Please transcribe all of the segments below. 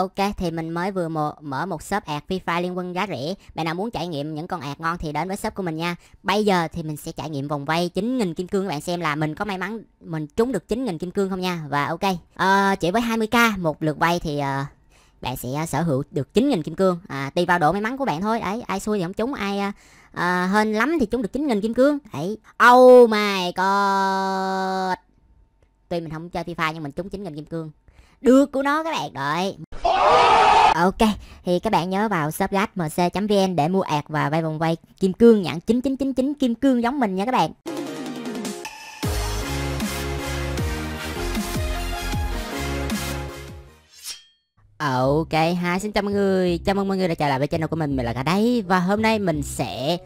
Ok, thì mình mới vừa mở một shop ạt FIFA Liên Quân giá rẻ. Bạn nào muốn trải nghiệm những con ạt ngon thì đến với shop của mình nha. Bây giờ thì mình sẽ trải nghiệm vòng vay 9.000 kim cương các bạn xem là mình có may mắn mình trúng được 9.000 kim cương không nha. Và ok, chỉ với 20k một lượt vay thì bạn sẽ sở hữu được 9.000 kim cương. Tùy vào độ may mắn của bạn thôi. Đấy, ai xui thì không trúng, ai hên lắm thì trúng được 9.000 kim cương. Đấy. Oh my god. Tuy mình không chơi FIFA nhưng mình trúng 9.000 kim cương. Được của nó các bạn. Đợi. Ok, thì các bạn nhớ vào shoplatmc.vn để mua ạt và vay vòng vay kim cương nhãn 9999 kim cương giống mình nha các bạn. Ok, hi, xin chào mọi người. Chào mừng mọi người đã trở lại với channel của mình là Gà Đấy. Và hôm nay mình sẽ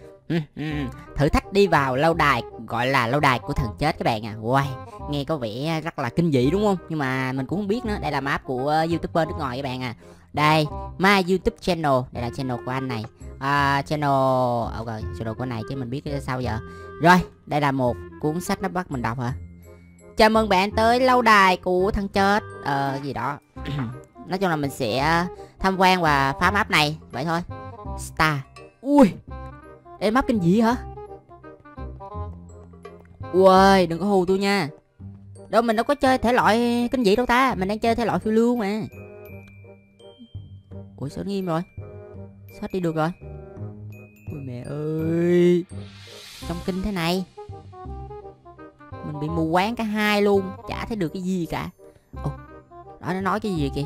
thử thách đi vào lâu đài, gọi là lâu đài của thần chết các bạn à. Wow, nghe có vẻ rất là kinh dị đúng không? Nhưng mà mình cũng không biết nữa. Đây là map của youtuber nước ngoài các bạn à. Đây, my youtube channel. Đây là channel của anh này. Channel của anh này chứ mình biết sao giờ. Rồi, đây là một cuốn sách nó bắt mình đọc hả? Chào mừng bạn tới lâu đài của thần chết. Gì đó. Nói chung là mình sẽ tham quan và phá map này. Vậy thôi. Star. Ui, đây map kinh dị hả? Ui, đừng có hù tôi nha. Đâu mình đâu có chơi thể loại kinh dị đâu ta. Mình đang chơi thể loại phiêu lưu mà. Ui, sao nó im rồi? Sao đi được rồi? Ui mẹ ơi, trong kinh thế này mình bị mù quáng cả hai luôn, chả thấy được cái gì cả. Ồ, đó nó nói cái gì kìa?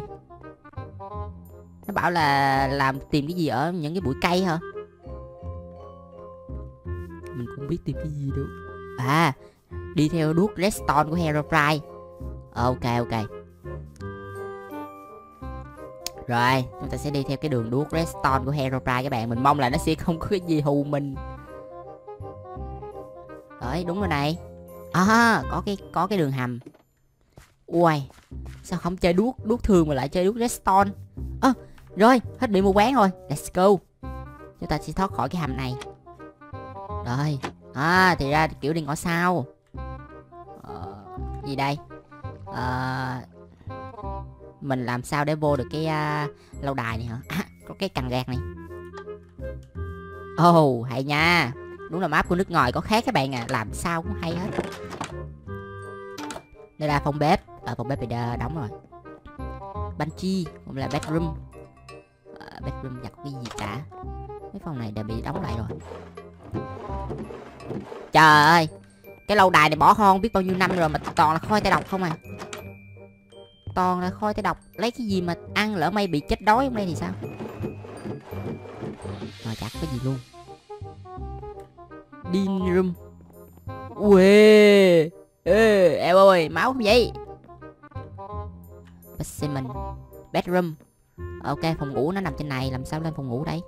Nó bảo là làm tìm cái gì ở những cái bụi cây hả? Mình cũng biết tìm cái gì đâu. À, đi theo đuốc redstone của Herobrine. Ok, ok. Rồi, chúng ta sẽ đi theo cái đường đuốc redstone của Herobrine các bạn. Mình mong là nó sẽ không có cái gì hù mình. Đấy, đúng rồi này. À, có cái đường hầm. Ui, sao không chơi đuốc thường mà lại chơi đuốc redstone. Ơ, rồi, hết bị mù quáng rồi. Let's go. Chúng ta sẽ thoát khỏi cái hầm này. Rồi, à, thì ra kiểu đi ngõ sao. Gì đây? Mình làm sao để vô được cái lâu đài này hả? À, có cái cần gạt này. Oh, hay nha. Đúng là map của nước ngoài có khác các bạn à. Làm sao cũng hay hết. Đây là phòng bếp. Ở phòng bếp bị đóng rồi. Banchi, cũng là bedroom. Bedroom giặt cái gì cả. Cái phòng này đã bị đóng lại rồi. Trời ơi, cái lâu đài này bỏ hoang biết bao nhiêu năm rồi mà toàn là khói tay độc không à. Toàn là khói tay độc. Lấy cái gì mà ăn, lỡ may bị chết đói hôm nay thì sao? Rồi chả có gì luôn. Din room. Uê. Ê, em ơi, máu không vậy? Specimen. Bedroom. Ok, phòng ngủ nó nằm trên này. Làm sao lên phòng ngủ đây?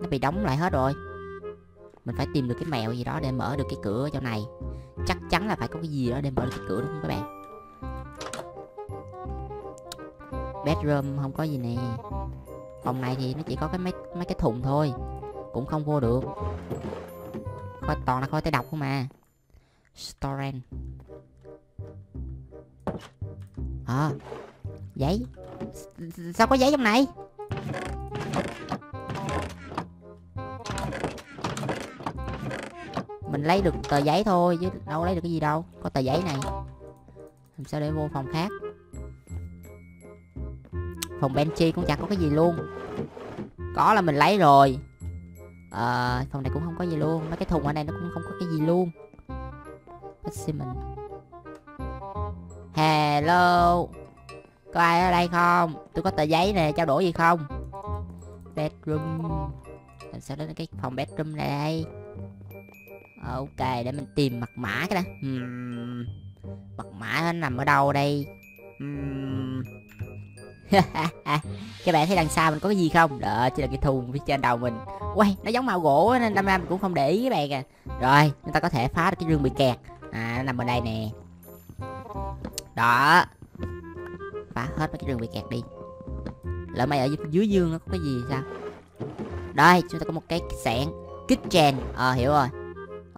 Nó bị đóng lại hết rồi. Mình phải tìm được cái mẹo gì đó để mở được cái cửa chỗ này. Chắc chắn là phải có cái gì đó để mở được cái cửa đúng không các bạn? Bedroom không có gì nè. Phòng này thì nó chỉ có cái mấy cái thùng thôi. Cũng không vô được. Khói, toàn là khói tay độc không mà. Storage. Giấy. Sao có giấy trong này? Mình lấy được tờ giấy thôi chứ đâu lấy được cái gì đâu. Có tờ giấy này. Làm sao để vô phòng khác? Phòng Benchy cũng chẳng có cái gì luôn. Có là mình lấy rồi. Phòng này cũng không có gì luôn. Mấy cái thùng ở đây nó cũng không có cái gì luôn. Specimen. Hello, có ai ở đây không? Tôi có tờ giấy nè, trao đổi gì không? Bedroom. Làm sao đến cái phòng bedroom này đây? Ok, để mình tìm mật mã cái đó. Mật mã nó nằm ở đâu đây? Các bạn thấy đằng sau mình có cái gì không? Đó, chỉ là cái thùng phía trên đầu mình. Quay, nó giống màu gỗ nên đâm ra mình cũng không để ý các bạn à. Rồi, chúng ta có thể phá được cái rương bị kẹt. À, nó nằm ở đây nè. Đó. Phá hết mấy cái rương bị kẹt đi. Lỡ mày ở dưới giường nó có cái gì sao? Đây, chúng ta có một cái sạn kitchen. Hiểu rồi.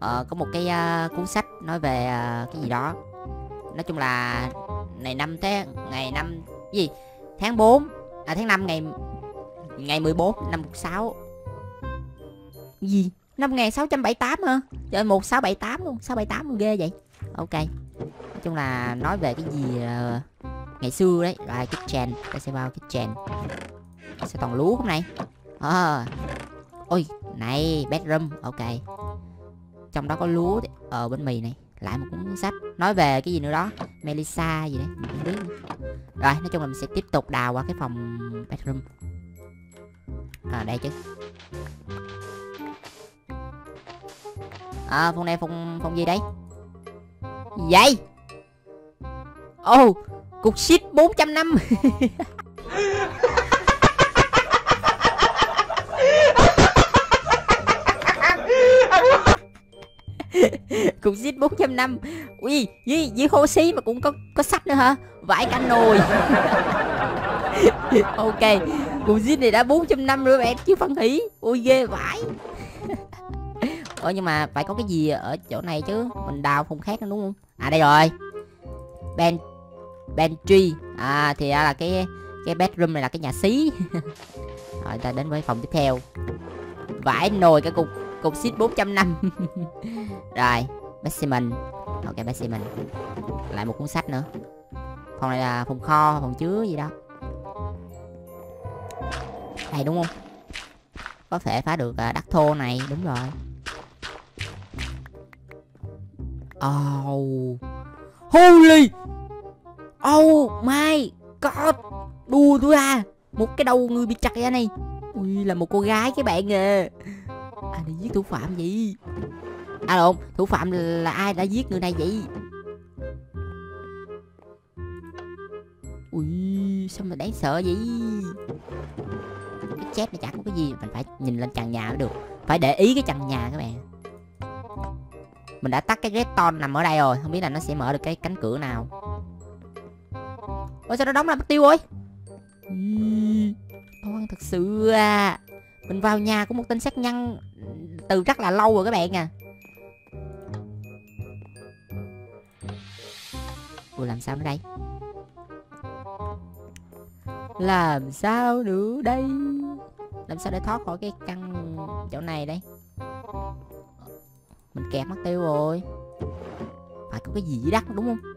Có một cái cuốn sách nói về cái gì đó. Nói chung là ngày năm tháng 4 à tháng 5 ngày 14 năm 16. Gì? 5678 hả? Trời 1678 luôn, 678 luôn, ghê vậy. Ok. Nói chung là nói về cái gì ngày xưa đấy. Rồi kitchen, ta sẽ vào kitchen. Ta sẽ toàn lú hôm nay. Ôi, này bedroom, ok. Trong đó có lúa ở bên mì này, lại một cuốn sách nói về cái gì nữa đó, Melissa gì đấy, mình không biết. Rồi, nói chung là mình sẽ tiếp tục đào qua cái phòng bedroom. À đây chứ. À phòng này phòng gì đây? Gì vậy? Ồ, oh, cục ship 450. Cục ship 450. Ui, với khô xí mà cũng có sách nữa hả? Vãi cả nồi. Ok, cục ship này đã 450 rồi bạn chứ phân hỉ. Ui ghê vãi. Nhưng mà phải có cái gì ở chỗ này chứ, mình đào phòng khác nữa đúng không? À đây rồi. Pantry. À thì là cái bedroom này là cái nhà xí. Rồi ta đến với phòng tiếp theo. Vãi nồi cái cục ship 450. Rồi, basement. Ok basement. Lại một cuốn sách nữa. Phòng này là phòng kho, phòng chứa gì đó. Đây đúng không? Có thể phá được đất thô này, đúng rồi. Oh. Holy. Oh my god. Đùa tôi à. Một cái đầu người bị chặt ra này. Ui là một cô gái các bạn à. Ai đã giết thủ phạm vậy? À lộn, thủ phạm là ai đã giết người này vậy? Ui sao mà đáng sợ vậy? Cái chết này chẳng có cái gì, mình phải nhìn lên trần nhà mới được. Phải để ý cái trần nhà các bạn. Mình đã tắt cái redstone nằm ở đây rồi, không biết là nó sẽ mở được cái cánh cửa nào. Ôi sao nó đóng lại mất tiêu rồi? Toan thật sự à. Mình vào nhà của một tên sát nhân từ rất là lâu rồi các bạn à. Ủa làm sao nữa đây? Làm sao nữa đây? Làm sao để thoát khỏi cái căn chỗ này đây? Mình kẹt mất tiêu rồi. Phải có cái gì dưới đất đúng không?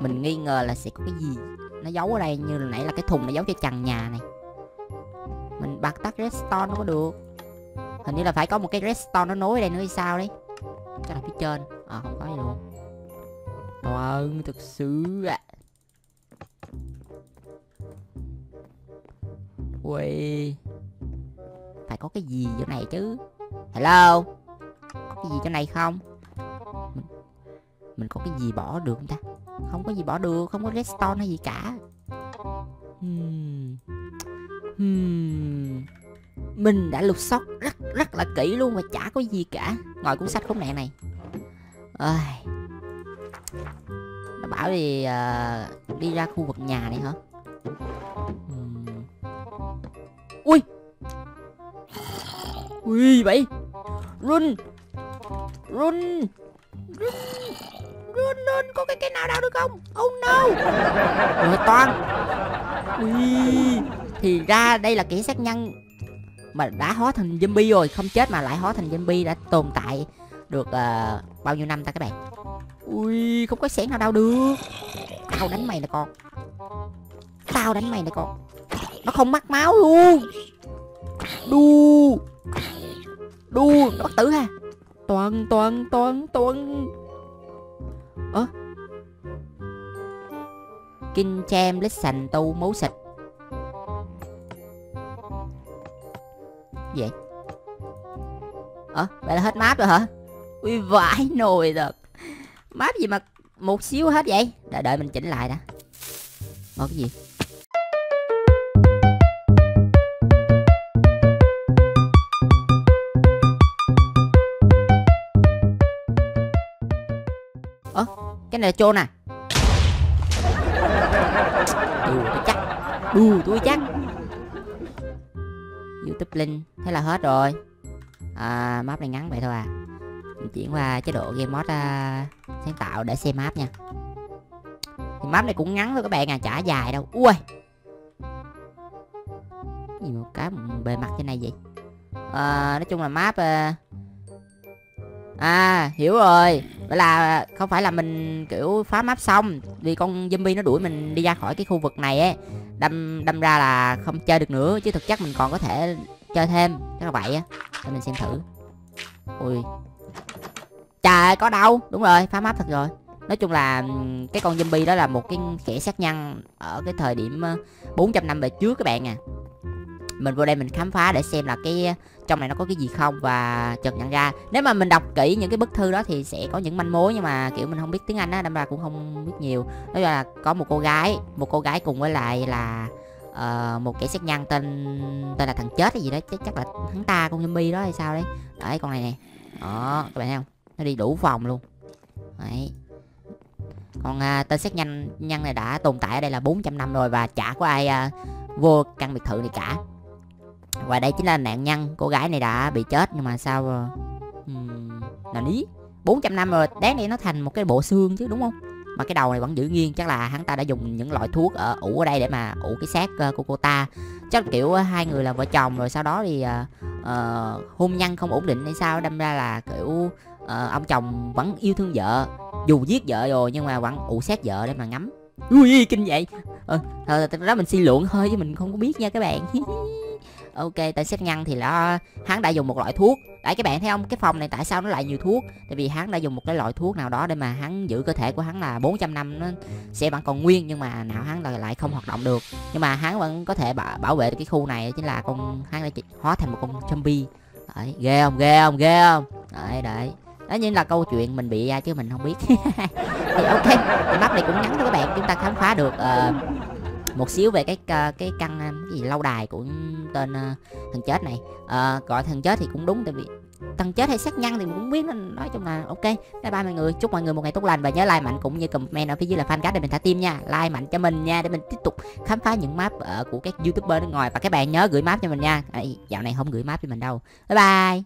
Mình nghi ngờ là sẽ có cái gì nó giấu ở đây, như nãy là cái thùng nó giấu cho trần nhà này. Mình bật tắt redstone nó có được. Hình như là phải có một cái redstone nó nối ở đây nữa hay sao đấy. Chắc là phía trên. À không có gì luôn. Vâng thực sự ạ. Ui phải có cái gì chỗ này chứ. Hello, có cái gì chỗ này không? Mình có cái gì bỏ được không ta? Không có gì bỏ được, không có redstone hay gì cả. Mình đã lục soát rất là kỹ luôn mà chả có gì cả. Ngồi cuốn sách khốn nạn này. Ơi, nó bảo thì đi ra khu vực nhà này hả? Ui. Ui vậy. Run. Run. Run lên, có cái nào đâu được không? Oh no. Ủa Toàn. Ui. Thì ra đây là kẻ sát nhân mà đã hóa thành zombie rồi, không chết mà lại hóa thành zombie, đã tồn tại được bao nhiêu năm ta các bạn? Ui, không có xẻng nào đâu được. Tao đánh mày nè con. Tao đánh mày nè con. Nó không mắc máu luôn. Đu. Đu, nó bắt tử ha. Toàn. Ơ Kinh Chem lít sành tu mấu xịt. Gì vậy? Ơ, vậy là hết map rồi hả? Ui vãi nồi thật. Map gì mà một xíu hết vậy? Đợi mình chỉnh lại đã. Ủa cái gì? Ơ, cái này là trôn à? Đùa tôi chắc. YouTube link. Thế là hết rồi. À, map này ngắn vậy thôi à. Mình chuyển qua chế độ game mod sáng tạo để xem map nha. Map này cũng ngắn thôi các bạn à, chả dài đâu. Ui, cái gì một cái bề mặt trên này vậy? Nói chung là map à, hiểu rồi. Vậy là không phải là mình kiểu phá map xong vì con zombie nó đuổi mình đi ra khỏi cái khu vực này ấy, đâm ra là không chơi được nữa, chứ thực chất mình còn có thể chơi thêm. Thế là vậy á, để mình xem thử. Ui, trời, có đâu. Đúng rồi, phá map thật rồi. Nói chung là cái con zombie đó là một cái kẻ sát nhân ở cái thời điểm 400 năm về trước các bạn à. Mình vô đây mình khám phá để xem là cái trong này nó có cái gì không, và chợt nhận ra nếu mà mình đọc kỹ những cái bức thư đó thì sẽ có những manh mối, nhưng mà kiểu mình không biết tiếng Anh á, đâm ra cũng không biết nhiều. Nói là có một cô gái cùng với lại là một kẻ sát nhân tên là thằng chết hay gì đó, chắc là hắn ta con zombie đó hay sao đấy. Đấy, con này nè. Đó, các bạn thấy không? Nó đi đủ phòng luôn. Đấy. Còn tên sát nhân này đã tồn tại ở đây là 400 năm rồi, và chả có ai vô căn biệt thự này cả. Và đây chính là nạn nhân, cô gái này đã bị chết, nhưng mà sao là ní 400 năm rồi, đáng để nó thành một cái bộ xương chứ đúng không? Mà cái đầu này vẫn giữ nguyên, chắc là hắn ta đã dùng những loại thuốc ủ ở đây để mà ủ cái xác của cô ta. Chắc kiểu hai người là vợ chồng rồi, sau đó thì hôn nhân không ổn định hay sao, đâm ra là kiểu ông chồng vẫn yêu thương vợ, dù giết vợ rồi nhưng mà vẫn ủ xác vợ để mà ngắm. Ui, kinh vậy. Thật ra mình suy luận thôi chứ mình không có biết nha các bạn. Ok, tại sát nhân thì nó hắn đã dùng một loại thuốc. Đấy các bạn thấy không, cái phòng này tại sao nó lại nhiều thuốc? Tại vì hắn đã dùng một cái loại thuốc nào đó để mà hắn giữ cơ thể của hắn là 400 năm nó sẽ vẫn còn nguyên, nhưng mà não hắn lại không hoạt động được. Nhưng mà hắn vẫn có thể bảo vệ được cái khu này, chính là con hắn đã hóa thành một con zombie. Đấy, ghê không, ghê không, ghê không? Đấy, đấy. Đó như là câu chuyện mình bị ra chứ mình không biết. Thì ok, thì map này cũng ngắn thôi các bạn, chúng ta khám phá được một xíu về cái căn cái gì lâu đài của tên thằng chết này. Gọi thằng chết thì cũng đúng, tại vì thằng chết hay sát nhân thì mình cũng biết, nên nói chung là ok. Bye bye mọi người, chúc mọi người một ngày tốt lành, và nhớ like mạnh cũng như comment ở phía dưới là fan card để mình thả tim nha. Like mạnh cho mình nha, để mình tiếp tục khám phá những map của các youtuber nước ngoài, và các bạn nhớ gửi map cho mình nha. À, dạo này không gửi map cho mình đâu. Bye bye.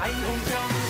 Anh không